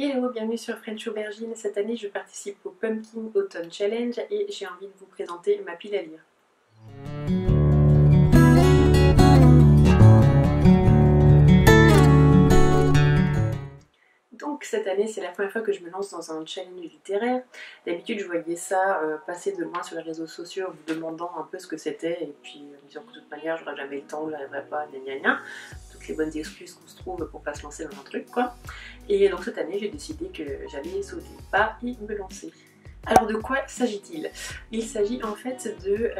Hello, bienvenue sur French Aubergine. Cette année, je participe au Pumpkin Autumn Challenge et j'ai envie de vous présenter ma pile à lire. Donc cette année, c'est la première fois que je me lance dans un challenge littéraire. D'habitude, je voyais ça passer de loin sur les réseaux sociaux en vous demandant un peu ce que c'était et puis en me disant que de toute manière, j'aurais jamais le temps, je n'arriverais pas, les bonnes excuses qu'on se trouve pour pas se lancer dans un truc quoi. Et donc cette année j'ai décidé que j'allais sauter le pas et me lancer. Alors de quoi s'agit-il? Il s'agit en fait de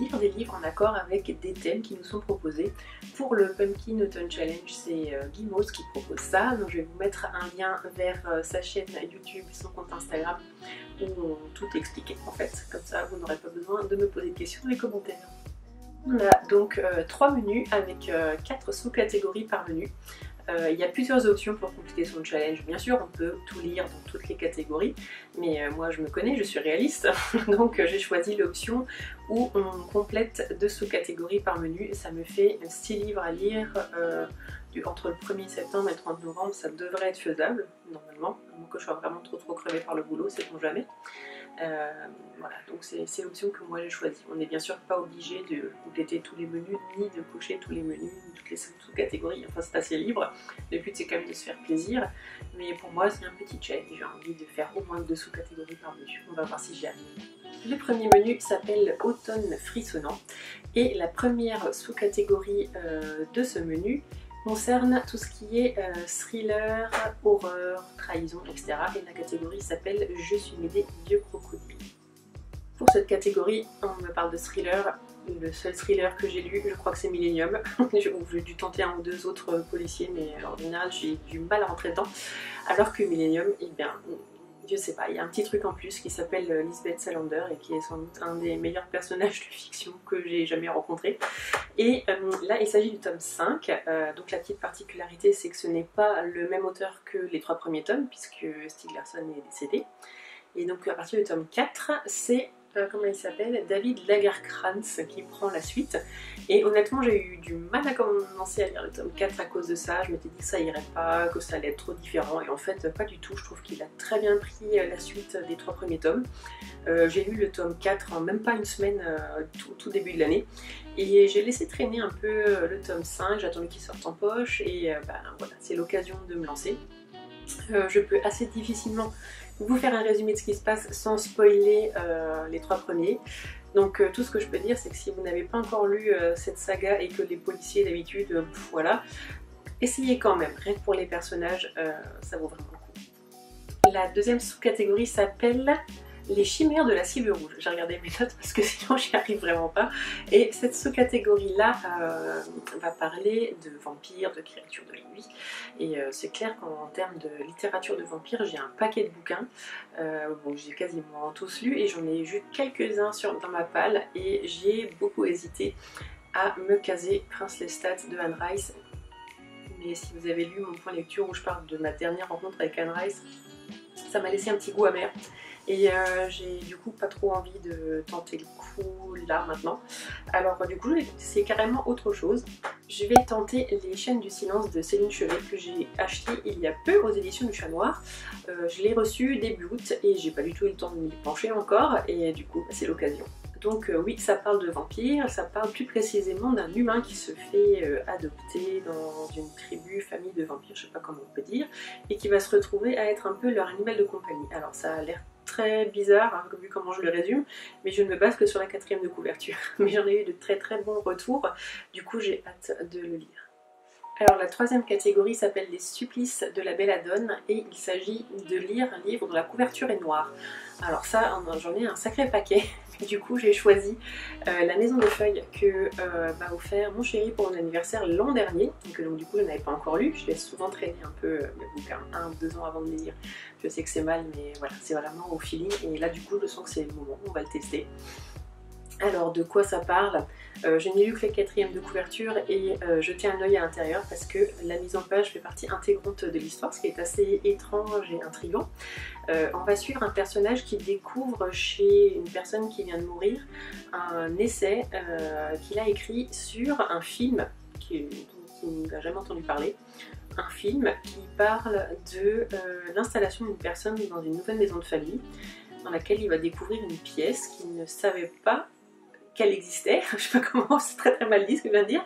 lire des livres en accord avec des thèmes qui nous sont proposés. Pour le Pumpkin Autumn Challenge, c'est Guimauss qui propose ça. Donc je vais vous mettre un lien vers sa chaîne YouTube, son compte Instagram où on tout est expliqué en fait. Comme ça vous n'aurez pas besoin de me poser de questions dans les commentaires. On a donc 3 menus avec 4 sous-catégories par menu. Il y a plusieurs options pour compléter son challenge. Bien sûr, on peut tout lire dans toutes les catégories, mais moi je me connais, je suis réaliste. Donc j'ai choisi l'option où on complète 2 sous-catégories par menu. Ça me fait 6 livres à lire entre le 1er septembre et le 30 novembre. Ça devrait être faisable, normalement, à moins que je sois vraiment trop crevée par le boulot, c'est pour jamais. Voilà, donc c'est l'option que moi j'ai choisie. On n'est bien sûr pas obligé de compléter tous les menus, ni de cocher tous les menus, ni toutes les sous-catégories, enfin c'est assez libre. Le but c'est quand même de se faire plaisir, mais pour moi c'est un petit challenge, j'ai envie de faire au moins 2 sous-catégories par menu. On va voir si j'y arrive. Le premier menu s'appelle Automne frissonnant, et la première sous-catégorie de ce menu concerne tout ce qui est thriller, horreur, trahison, etc. Et la catégorie s'appelle Je suis mêlée vieux crocodile. Pour cette catégorie, on me parle de thriller. Le seul thriller que j'ai lu, je crois que c'est Millennium. J'ai dû tenter un ou deux autres policiers, mais en général, j'ai du mal à rentrer dedans. Alors que Millennium, eh bien, je sais pas, il y a un petit truc en plus qui s'appelle Lisbeth Salander et qui est sans doute un des meilleurs personnages de fiction que j'ai jamais rencontré. Et là il s'agit du tome 5, donc la petite particularité c'est que ce n'est pas le même auteur que les 3 premiers tomes puisque Stieg Larsson est décédé. Et donc à partir du tome 4, c'est, comment il s'appelle, David Lagercrantz qui prend la suite. Et honnêtement j'ai eu du mal à commencer à lire le tome 4 à cause de ça. Je m'étais dit que ça irait pas, que ça allait être trop différent, et en fait pas du tout. Je trouve qu'il a très bien pris la suite des 3 premiers tomes. J'ai lu le tome 4 en même pas une semaine, tout début de l'année, et j'ai laissé traîner un peu le tome 5, j'attendais qu'il sorte en poche, et voilà, c'est l'occasion de me lancer. Je peux assez difficilement vous faire un résumé de ce qui se passe sans spoiler les 3 premiers. Donc tout ce que je peux dire c'est que si vous n'avez pas encore lu cette saga et que les policiers d'habitude, voilà, essayez quand même, rien que pour les personnages, ça vaut vraiment le coup. La deuxième sous-catégorie s'appelle Les chimères de la cible rouge. J'ai regardé mes notes parce que sinon j'y arrive vraiment pas. Et cette sous-catégorie là va parler de vampires, de créatures de la nuit. Et c'est clair qu'en termes de littérature de vampires, j'ai un paquet de bouquins. Bon, j'ai quasiment tous lu et j'en ai vu quelques-uns dans ma palle. Et j'ai beaucoup hésité à me caser Prince Lestat de Anne Rice. Mais si vous avez lu mon point lecture où je parle de ma dernière rencontre avec Anne Rice, ça m'a laissé un petit goût amer. Et j'ai du coup pas trop envie de tenter le coup là maintenant. Alors du coup c'est carrément autre chose. Je vais tenter Les chaînes du silence de Céline Chevet que j'ai acheté il y a peu aux éditions du Chat Noir. Je l'ai reçu début août et j'ai pas du tout eu le temps de m'y pencher encore, et du coup c'est l'occasion. Donc oui, ça parle de vampires, ça parle plus précisément d'un humain qui se fait adopter dans une tribu, famille de vampires, je sais pas comment on peut dire, et qui va se retrouver à être un peu leur animal de compagnie. Alors ça a l'air très bizarre hein, vu comment je le résume, mais je ne me base que sur la 4e de couverture. Mais j'en ai eu de très bons retours, du coup j'ai hâte de le lire. Alors la 3e catégorie s'appelle Les supplices de la belladone, et il s'agit de lire un livre dont la couverture est noire. Alors ça, j'en ai un sacré paquet, mais du coup j'ai choisi La maison de feuilles que m'a offert mon chéri pour mon anniversaire l'an dernier, et que donc du coup je n'avais pas encore lu. Je laisse souvent traîner un peu mes bouquins 1 ou 2 ans avant de les lire. Je sais que c'est mal, mais voilà, c'est vraiment au feeling, et là du coup je sens que c'est le moment, on va le tester. Alors de quoi ça parle? Je n'ai lu que la 4e de couverture, et jeter un œil à l'intérieur parce que la mise en page fait partie intégrante de l'histoire, ce qui est assez étrange et intriguant. On va suivre un personnage qui découvre chez une personne qui vient de mourir un essai qu'il a écrit sur un film dont il n'a jamais entendu parler. un film qui parle de l'installation d'une personne dans une nouvelle maison de famille dans laquelle il va découvrir une pièce qu'il ne savait pas qu'elle existait. Je sais pas comment, c'est très très mal dit ce que je viens de dire.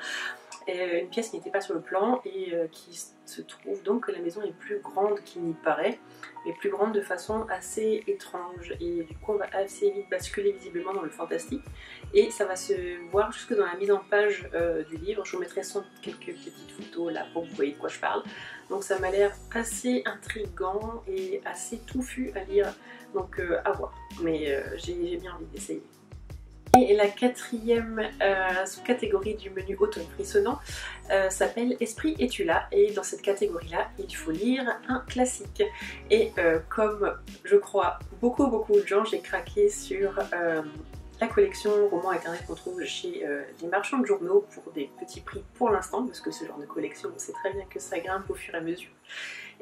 Une pièce qui n'était pas sur le plan et qui se trouve donc que la maison est plus grande qu'il n'y paraît, mais plus grande de façon assez étrange, et du coup on va assez vite basculer visiblement dans le fantastique, et ça va se voir jusque dans la mise en page du livre. Je vous mettrai quelques petites photos là pour que vous voyez de quoi je parle. Donc ça m'a l'air assez intriguant et assez touffu à lire, donc à voir, mais j'ai bien envie d'essayer. Et la quatrième sous-catégorie du menu automne frissonnant s'appelle Esprit et tu l'as, et dans cette catégorie-là, il faut lire un classique. Et comme je crois beaucoup de gens, j'ai craqué sur la collection romans internet qu'on trouve chez les marchands de journaux pour des petits prix pour l'instant, parce que ce genre de collection, on sait très bien que ça grimpe au fur et à mesure.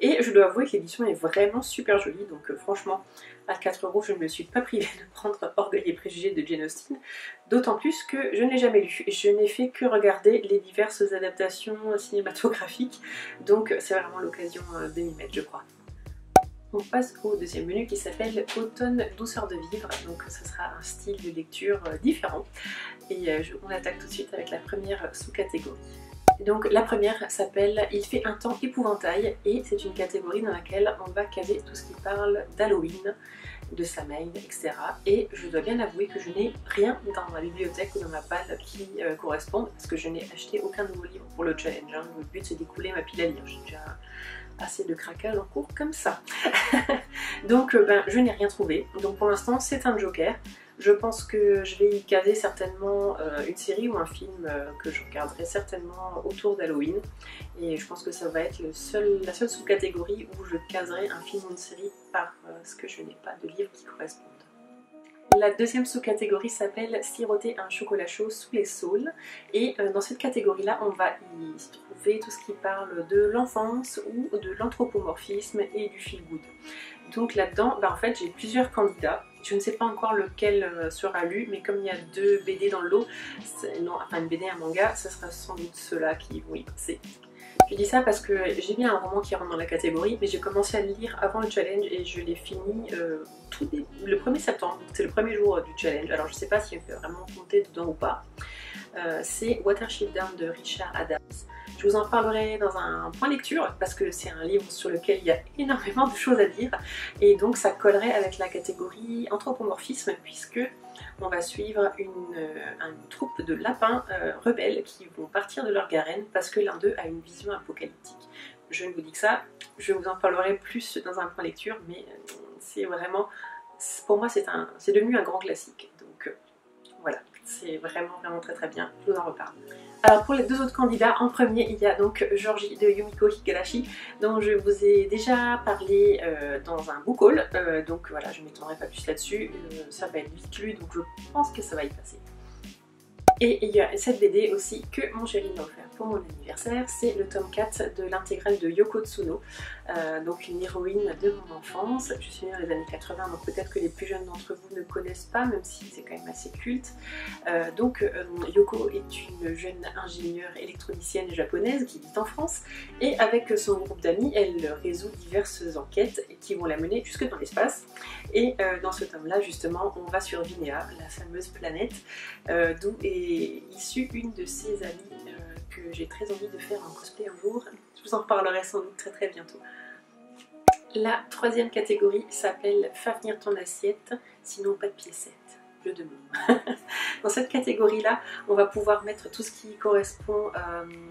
Et je dois avouer que l'édition est vraiment super jolie, donc franchement, à 4 €, je ne me suis pas privée de prendre Orgueil et Préjugés de Jane Austen, d'autant plus que je ne l'ai jamais lu. Je n'ai fait que regarder les diverses adaptations cinématographiques, donc c'est vraiment l'occasion de m'y mettre, je crois. On passe au deuxième menu qui s'appelle Automne douceur de vivre, donc ce sera un style de lecture différent. Et on attaque tout de suite avec la première sous-catégorie. Donc la première s'appelle Il fait un temps épouvantail, et c'est une catégorie dans laquelle on va caser tout ce qui parle d'Halloween, de Samhain, etc. Et je dois bien avouer que je n'ai rien dans ma bibliothèque ou dans ma palle qui corresponde, parce que je n'ai acheté aucun nouveau livre pour le challenge. Hein. Le but c'est d'écouler ma pile à lire, j'ai déjà assez de craquage en cours comme ça. Donc ben, je n'ai rien trouvé, donc pour l'instant c'est un joker. Je pense que je vais y caser certainement une série ou un film que je regarderai certainement autour d'Halloween. Et je pense que ça va être la seule sous-catégorie où je caserai un film ou une série parce que je n'ai pas de livre qui correspondent. La deuxième sous-catégorie s'appelle Siroter un chocolat chaud sous les saules. Et dans cette catégorie-là, on va y trouver tout ce qui parle de l'enfance ou de l'anthropomorphisme et du feel-good. Donc là-dedans, bah en fait, j'ai plusieurs candidats. Je ne sais pas encore lequel sera lu, mais comme il y a 2 BD dans le lot, enfin une BD et un manga, ça sera sans doute ceux-là qui vont y passer. Je dis ça parce que j'ai bien un roman qui rentre dans la catégorie, mais j'ai commencé à le lire avant le challenge et je l'ai fini le 1er septembre, c'est le premier jour du challenge, alors je ne sais pas si on peut vraiment compter dedans ou pas. C'est Watership Down de Richard Adams. Je vous en parlerai dans un point lecture parce que c'est un livre sur lequel il y a énormément de choses à dire, et donc ça collerait avec la catégorie anthropomorphisme puisque on va suivre une troupe de lapins rebelles qui vont partir de leur garenne parce que l'un d'eux a une vision apocalyptique. Je ne vous dis que ça, je vous en parlerai plus dans un point lecture, mais c'est vraiment, pour moi c'est devenu un grand classique, donc voilà. C'est vraiment très bien, je vous en reparle. Alors pour les deux autres candidats, en premier il y a donc Georgie de Yumiko Higarashi, dont je vous ai déjà parlé dans un book haul, donc voilà, je ne m'étendrai pas plus là-dessus, ça va être vite lu, donc je pense que ça va y passer. Et il y a cette BD aussi que mon chéri m'a offert pour mon anniversaire, c'est le tome 4 de l'intégrale de Yoko Tsuno, donc une héroïne de mon enfance. Je suis née dans les années 80, donc peut-être que les plus jeunes d'entre vous ne connaissent pas, même si c'est quand même assez culte. Yoko est une jeune ingénieure électronicienne japonaise qui vit en France, et avec son groupe d'amis, elle résout diverses enquêtes qui vont la mener jusque dans l'espace. Et dans ce tome-là, justement, on va sur Vinéa, la fameuse planète, d'où est issue une de ses amies que j'ai très envie de faire un cosplay un jour. Je vous en reparlerai sans doute très bientôt. La troisième catégorie s'appelle Fais venir ton assiette, sinon pas de piécette. Jeu de mots. Dans cette catégorie-là, on va pouvoir mettre tout ce qui correspond,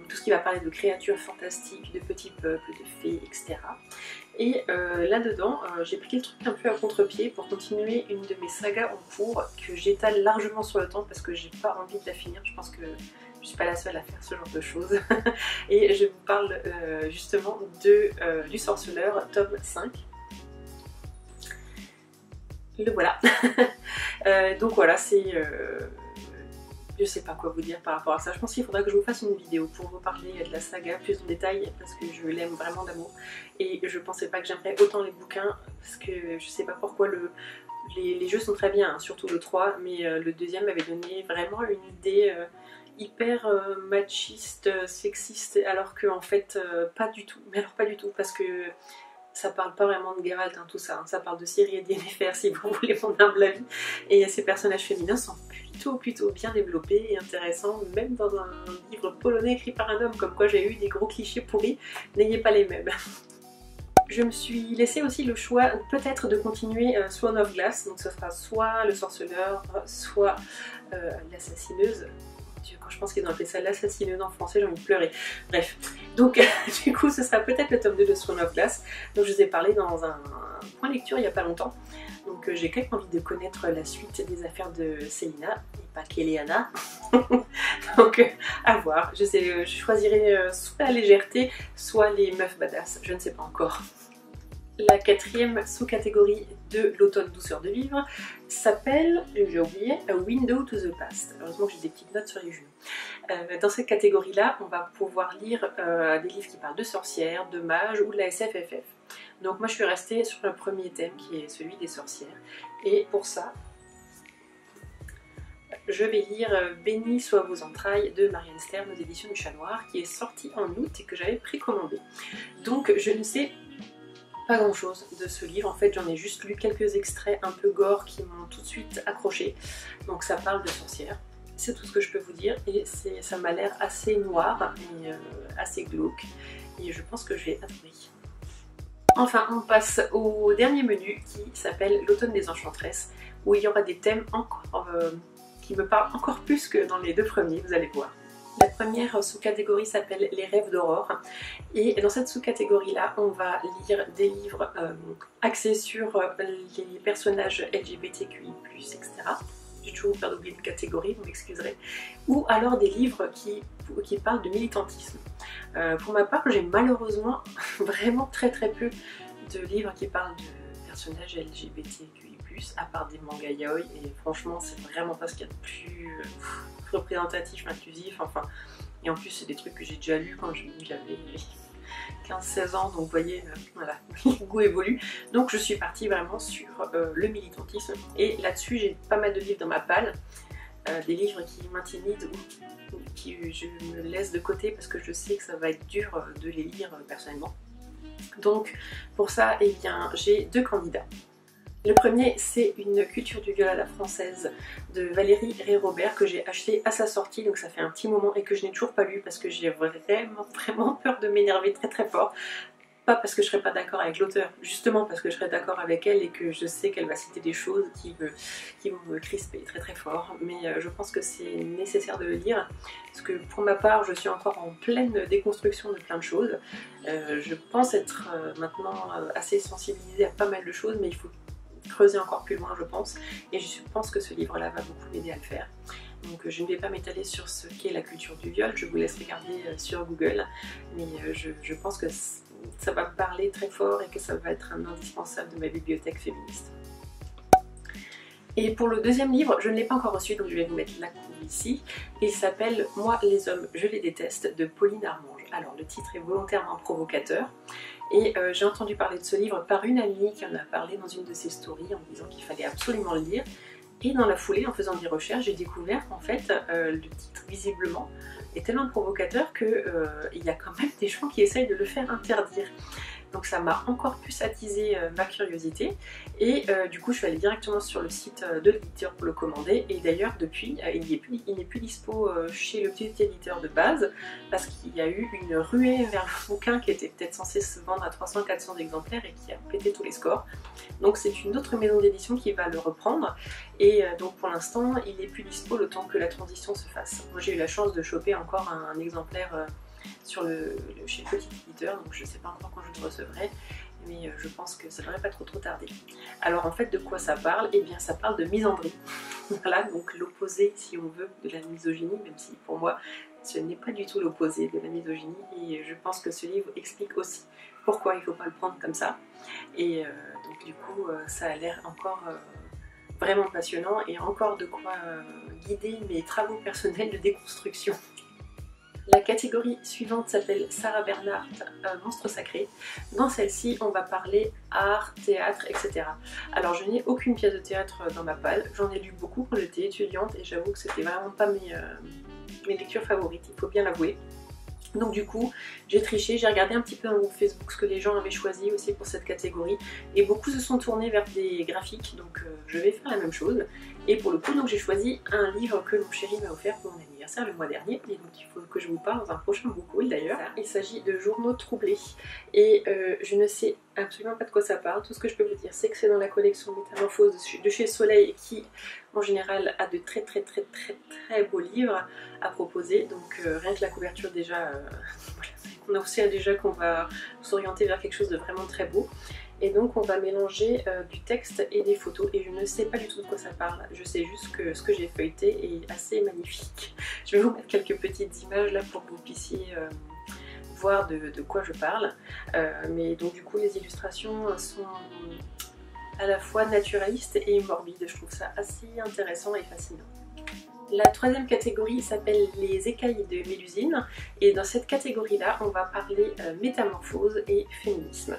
tout ce qui va parler de créatures fantastiques, de petits peuples, de fées, etc. Et là-dedans, j'ai pris le truc un peu à contre-pied pour continuer une de mes sagas en cours que j'étale largement sur le temps parce que j'ai pas envie de la finir. Je pense que je suis pas la seule à faire ce genre de choses. Et je vous parle justement de du Sorceleur, tome 5. Le voilà. Donc voilà, c'est... Je sais pas quoi vous dire par rapport à ça. Je pense qu'il faudra que je vous fasse une vidéo pour vous parler de la saga plus en détail parce que je l'aime vraiment d'amour et je pensais pas que j'aimerais autant les bouquins parce que je sais pas pourquoi les jeux sont très bien, hein, surtout le 3, mais le deuxième m'avait donné vraiment une idée hyper machiste, sexiste, alors que en fait pas du tout, mais alors pas du tout, parce que ça parle pas vraiment de Geralt, hein, tout ça, hein. Ça parle de Ciri et d'Yennefer si vous voulez mon humble avis, et ces personnages féminins sont plutôt bien développés et intéressants, même dans un livre polonais écrit par un homme, comme quoi j'ai eu des gros clichés pourris, n'ayez pas les mêmes. Je me suis laissé aussi le choix peut-être de continuer Swan of Glass, donc ce sera soit le sorceleur, soit l'assassineuse. Quand je pense qu'ils ont appelé ça l'assassineuse en français, j'ai envie de pleurer. Bref, donc du coup ce sera peut-être le tome 2 de Swan of Glass, donc je vous ai parlé dans un point lecture il n'y a pas longtemps. Donc j'ai quand même envie de connaître la suite des affaires de Selina, et pas Kéléana. Donc à voir, je choisirai soit la légèreté, soit les meufs badass, je ne sais pas encore. La quatrième sous-catégorie de l'automne douceur de vivre s'appelle, j'ai oublié, A Window to the Past. Heureusement que j'ai des petites notes sur les genoux. Dans cette catégorie-là, on va pouvoir lire des livres qui parlent de sorcières, de mages ou de la SFFF. Donc moi je suis restée sur le premier thème qui est celui des sorcières. Et pour ça, je vais lire Bénis soient vos entrailles de Marianne Stern aux éditions du Chat Noir, qui est sorti en août et que j'avais précommandé. Donc je ne sais pas grand chose de ce livre, en fait j'en ai juste lu quelques extraits un peu gore qui m'ont tout de suite accroché. Donc ça parle de sorcières, c'est tout ce que je peux vous dire, et ça m'a l'air assez noir et assez glauque, et je pense que je vais adorer. Enfin on passe au dernier menu qui s'appelle l'automne des enchanteresses, où il y aura des thèmes encore qui me parlent encore plus que dans les deux premiers, vous allez voir. La première sous-catégorie s'appelle Les rêves d'aurore, et dans cette sous-catégorie là on va lire des livres axés sur les personnages LGBTQI+, etc. J'ai toujours peur d'oublier une catégorie, vous m'excuserez. Ou alors des livres qui parlent de militantisme. Pour ma part, j'ai malheureusement vraiment très peu de livres qui parlent de personnages LGBTQI+, à part des mangas yaoi, et franchement c'est vraiment pas ce qu'il y a de plus représentatif, inclusif, enfin, et en plus c'est des trucs que j'ai déjà lus quand j'avais 15-16 ans, donc vous voyez, voilà, le goût évolue. Donc je suis partie vraiment sur le militantisme, et là-dessus j'ai pas mal de livres dans ma palle, des livres qui m'intimident ou qui je me laisse de côté parce que je sais que ça va être dur de les lire personnellement. Donc pour ça, eh bien, j'ai deux candidats. Le premier, c'est Une culture du viol à la française de Valérie Ré-Robert, que j'ai acheté à sa sortie, donc ça fait un petit moment, et que je n'ai toujours pas lu parce que j'ai vraiment peur de m'énerver très fort. Pas parce que je serais pas d'accord avec l'auteur, justement parce que je serais d'accord avec elle et que je sais qu'elle va citer des choses qui vont me crisper très fort, mais je pense que c'est nécessaire de le lire, parce que pour ma part je suis encore en pleine déconstruction de plein de choses. Je pense être maintenant assez sensibilisée à pas mal de choses, mais il faut creuser encore plus loin je pense, et je pense que ce livre là va beaucoup m'aider à le faire. Donc je ne vais pas m'étaler sur ce qu'est la culture du viol, je vous laisse regarder sur Google, mais je pense que ça va me parler très fort et que ça va être un indispensable de ma bibliothèque féministe. Et pour le deuxième livre, je ne l'ai pas encore reçu, donc je vais vous mettre la couve ici. Il s'appelle Moi les hommes je les déteste de Pauline Armange. Alors le titre est volontairement provocateur. Et j'ai entendu parler de ce livre par une amie qui en a parlé dans une de ses stories en me disant qu'il fallait absolument le lire. Et dans la foulée, en faisant des recherches, j'ai découvert qu'en fait le titre visiblement est tellement provocateur qu'il y a quand même des gens qui essayent de le faire interdire. Donc ça m'a encore plus attisé ma curiosité, et du coup je suis allée directement sur le site de l'éditeur pour le commander, et d'ailleurs depuis il n'est plus dispo chez le petit éditeur de base, parce qu'il y a eu une ruée vers le bouquin qui était peut-être censé se vendre à 300-400 exemplaires et qui a pété tous les scores. Donc c'est une autre maison d'édition qui va le reprendre, et donc pour l'instant il n'est plus dispo le temps que la transition se fasse. Moi j'ai eu la chance de choper encore un exemplaire sur chez le petit éditeur, donc je ne sais pas encore quand je le recevrai, mais je pense que ça ne devrait pas trop tarder. Alors en fait, de quoi ça parle? Eh bien ça parle de misandrie, voilà, donc l'opposé si on veut de la misogynie, même si pour moi ce n'est pas du tout l'opposé de la misogynie, et je pense que ce livre explique aussi pourquoi il ne faut pas le prendre comme ça, et donc du coup ça a l'air encore vraiment passionnant, et encore de quoi guider mes travaux personnels de déconstruction. La catégorie suivante s'appelle Sarah Bernhardt, Monstre sacré. Dans celle-ci, on va parler art, théâtre, etc. Alors je n'ai aucune pièce de théâtre dans ma palle, j'en ai lu beaucoup quand j'étais étudiante et j'avoue que c'était vraiment pas mes, mes lectures favorites, il faut bien l'avouer. Donc du coup, j'ai triché, j'ai regardé un petit peu mon Facebook ce que les gens avaient choisi aussi pour cette catégorie et beaucoup se sont tournés vers des graphiques, donc je vais faire la même chose. Et pour le coup, donc j'ai choisi un livre que mon chéri m'a offert pour mon anniversaire le mois dernier et donc il faut que je vous parle dans un prochain book-haul d'ailleurs. Il s'agit de Journaux troublés et je ne sais absolument pas de quoi ça parle. Tout ce que je peux vous dire, c'est que c'est dans la collection Métamorphose de chez Soleil qui en général a de très beaux livres à proposer, donc rien que la couverture déjà, voilà, on sait déjà qu'on va s'orienter vers quelque chose de vraiment très beau. Et donc on va mélanger du texte et des photos et je ne sais pas du tout de quoi ça parle, je sais juste que ce que j'ai feuilleté est assez magnifique. Je vais vous mettre quelques petites images là pour que vous puissiez voir de quoi je parle, mais donc du coup les illustrations sont à la fois naturaliste et morbide, je trouve ça assez intéressant et fascinant. La troisième catégorie s'appelle les écailles de Mélusine et dans cette catégorie là on va parler métamorphose et féminisme.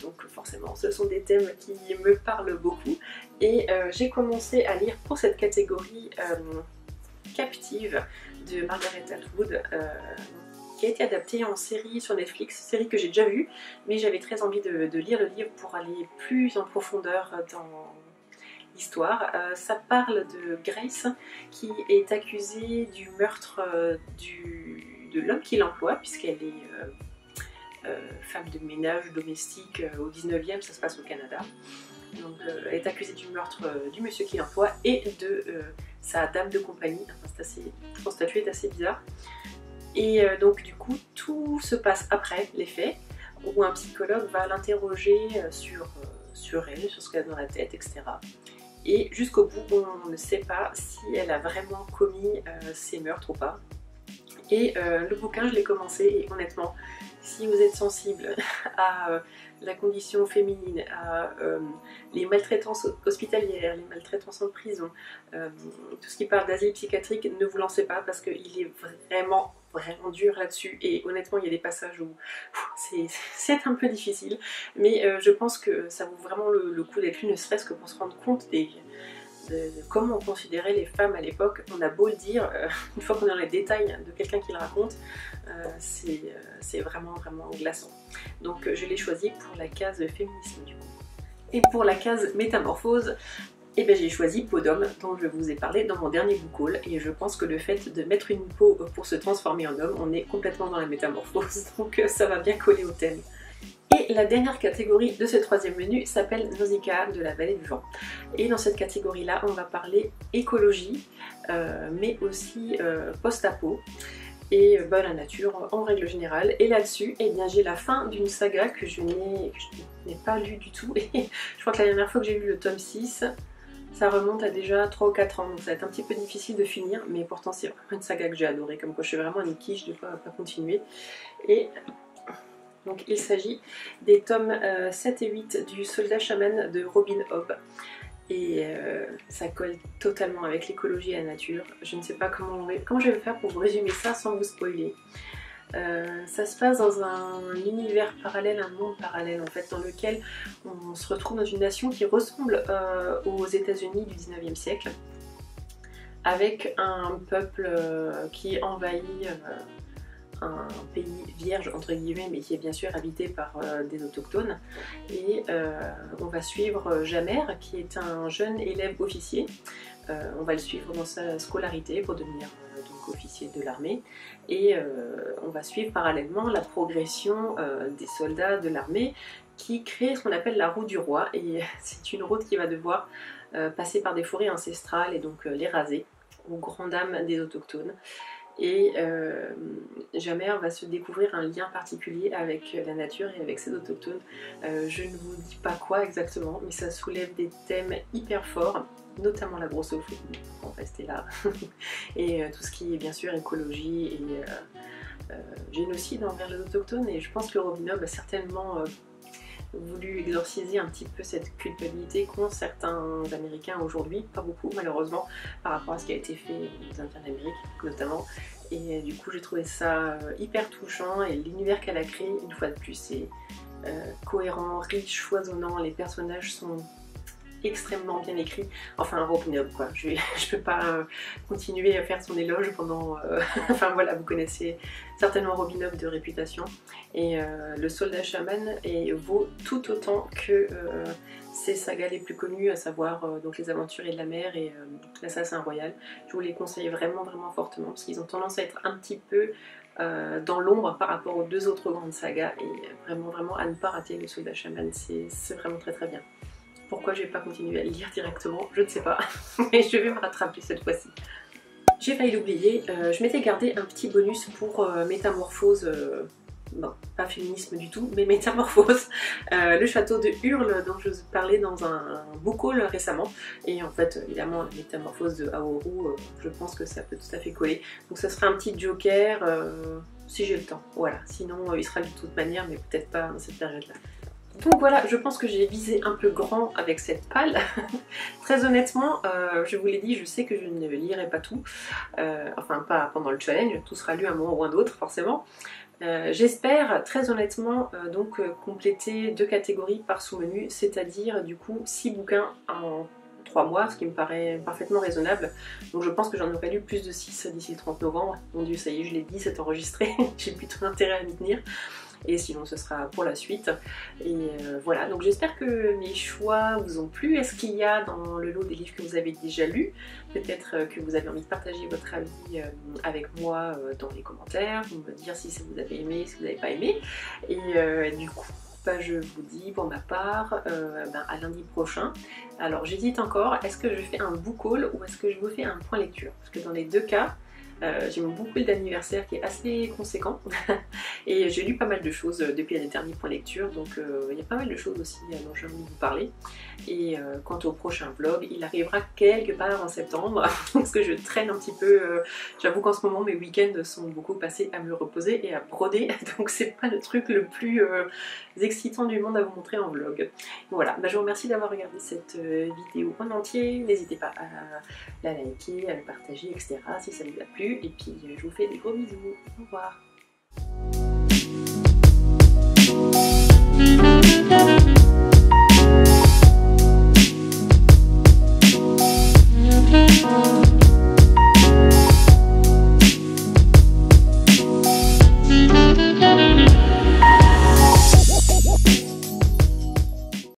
Donc forcément ce sont des thèmes qui me parlent beaucoup et j'ai commencé à lire pour cette catégorie Captive de Margaret Atwood qui a été adaptée en série sur Netflix, série que j'ai déjà vue, mais j'avais très envie de lire le livre pour aller plus en profondeur dans l'histoire. Ça parle de Grace qui est accusée du meurtre de l'homme qui l'emploie, puisqu'elle est femme de ménage, domestique, au 19e, ça se passe au Canada. Donc elle est accusée du meurtre du monsieur qui l'emploie et de sa dame de compagnie. Enfin, son statut est assez bizarre. Et donc du coup tout se passe après les faits où un psychologue va l'interroger sur elle, sur ce qu'elle a dans la tête, etc. Et jusqu'au bout on ne sait pas si elle a vraiment commis ces meurtres ou pas. Et le bouquin je l'ai commencé et honnêtement si vous êtes sensible à la condition féminine, à les maltraitances hospitalières, les maltraitances en prison, tout ce qui parle d'asile psychiatrique, ne vous lancez pas parce qu'il est vraiment dur là-dessus et honnêtement il y a des passages où c'est un peu difficile, mais je pense que ça vaut vraiment le coup d'être lu, ne serait-ce que pour se rendre compte de comment on considérait les femmes à l'époque. On a beau le dire, une fois qu'on est dans les détails de quelqu'un qui le raconte, c'est vraiment glaçant. Donc je l'ai choisi pour la case féminisme du coup. Et pour la case métamorphose, et ben j'ai choisi Peau d'homme dont je vous ai parlé dans mon dernier book haul et je pense que le fait de mettre une peau pour se transformer en homme, on est complètement dans la métamorphose, donc ça va bien coller au thème. Et la dernière catégorie de ce troisième menu s'appelle Nausicaa de la vallée du vent et dans cette catégorie là on va parler écologie mais aussi post-apo et bah, la nature en règle générale. Et là-dessus, eh bien j'ai la fin d'une saga que je n'ai pas lue du tout et je crois que la dernière fois que j'ai lu le tome 6 ça remonte à déjà 3 ou 4 ans, donc ça va être un petit peu difficile de finir, mais pourtant c'est vraiment une saga que j'ai adorée, comme quoi je suis vraiment une quiche de pas continuer. Et donc il s'agit des tomes 7 et 8 du Soldat Chamane de Robin Hobb. Et ça colle totalement avec l'écologie et la nature. Je ne sais pas comment je vais faire pour vous résumer ça sans vous spoiler. Ça se passe dans un univers parallèle, un monde parallèle en fait, dans lequel on se retrouve dans une nation qui ressemble aux États-Unis du 19e siècle, avec un peuple qui envahit un pays vierge entre guillemets, mais qui est bien sûr habité par des autochtones. Et on va suivre Jamer, qui est un jeune élève officier. On va le suivre dans sa scolarité pour devenir donc officier de l'armée et on va suivre parallèlement la progression des soldats de l'armée qui créent ce qu'on appelle la roue du roi, et c'est une route qui va devoir passer par des forêts ancestrales et donc les raser aux grandes dames des autochtones. Et Jamer va se découvrir un lien particulier avec la nature et avec ses autochtones. Je ne vous dis pas quoi exactement, mais ça soulève des thèmes hyper forts, notamment la grossophobie, on va rester là, et tout ce qui est bien sûr écologie et génocide envers les autochtones. Et je pense que Robin Hobb a certainement voulu exorciser un petit peu cette culpabilité qu'ont certains Américains aujourd'hui, pas beaucoup malheureusement, par rapport à ce qui a été fait aux Indiens d'Amérique notamment. Et du coup j'ai trouvé ça hyper touchant et l'univers qu'elle a créé, une fois de plus, c'est cohérent, riche, foisonnant, les personnages sont extrêmement bien écrit. Enfin, Robin Hobb, quoi. Je peux pas continuer à faire son éloge pendant... enfin voilà, vous connaissez certainement Robin Hobb de réputation. Et Le Soldat Chamane vaut tout autant que ses sagas les plus connues, à savoir donc Les Aventuriers de la Mer et L'Assassin Royal. Je vous les conseille vraiment, vraiment fortement, parce qu'ils ont tendance à être un petit peu... dans l'ombre par rapport aux deux autres grandes sagas, et vraiment vraiment à ne pas rater Le Soldat Chamane, c'est vraiment très très bien. Pourquoi j'ai pas continué à le lire directement, je ne sais pas, mais je vais me rattraper cette fois-ci. J'ai failli l'oublier, je m'étais gardé un petit bonus pour Métamorphose, bon, pas féminisme du tout, mais Métamorphose, le château de Hurle dont je vous parlais dans un book haul récemment, et en fait évidemment la Métamorphose de Aoru, je pense que ça peut tout à fait coller, donc ça sera un petit joker si j'ai le temps, voilà, sinon il sera de toute manière, mais peut-être pas dans cette période là. Donc voilà, je pense que j'ai visé un peu grand avec cette palle. Très honnêtement, je vous l'ai dit, je sais que je ne lirai pas tout. Enfin, pas pendant le challenge, tout sera lu à un moment ou un autre, forcément. J'espère, très honnêtement, donc compléter deux catégories par sous-menu, c'est-à-dire du coup 6 bouquins en 3 mois, ce qui me paraît parfaitement raisonnable. Donc je pense que j'en aurais lu plus de 6 d'ici le 30 novembre. Mon dieu, ça y est, je l'ai dit, c'est enregistré, j'ai plus trop intérêt à m'y tenir. Et sinon ce sera pour la suite, et voilà, donc j'espère que mes choix vous ont plu. Est-ce qu'il y a dans le lot des livres que vous avez déjà lus? Peut-être que vous avez envie de partager votre avis avec moi dans les commentaires, vous me dire si vous avez aimé, si vous n'avez pas aimé, et du coup bah, je vous dis pour ma part à lundi prochain. Alors j'hésite encore, est-ce que je fais un book haul ou est-ce que je vous fais un point lecture, parce que dans les deux cas j'ai mon book haul d'anniversaire qui est assez conséquent et j'ai lu pas mal de choses depuis les derniers points lecture, donc il y a pas mal de choses aussi dont j'ai envie de vous parler. Et quant au prochain vlog, il arrivera quelque part en septembre parce que je traîne un petit peu, j'avoue qu'en ce moment mes week-ends sont beaucoup passés à me reposer et à broder, donc c'est pas le truc le plus excitant du monde à vous montrer en vlog. Voilà, bah, je vous remercie d'avoir regardé cette vidéo en entier, n'hésitez pas à la liker, à la partager, etc. si ça vous a plu. Et puis je vous fais des gros bisous, au revoir.